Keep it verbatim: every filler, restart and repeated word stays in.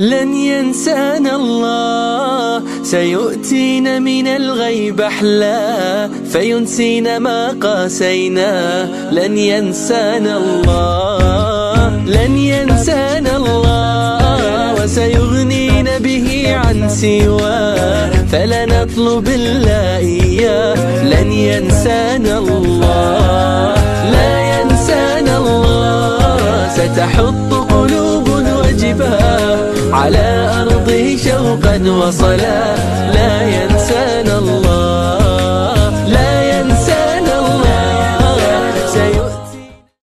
لن ينسانا الله، سيؤتينا من الغيب أحلى فينسينا ما قاسينا. لن ينسانا الله، لن ينسانا الله، وسيغنينا به عن سواه فلا نطلب إلا إياه. لن ينسانا الله، لا ينسانا الله، ستحط قلوب وجباه على أرضه شوقا وصلا. لا ينسانا الله.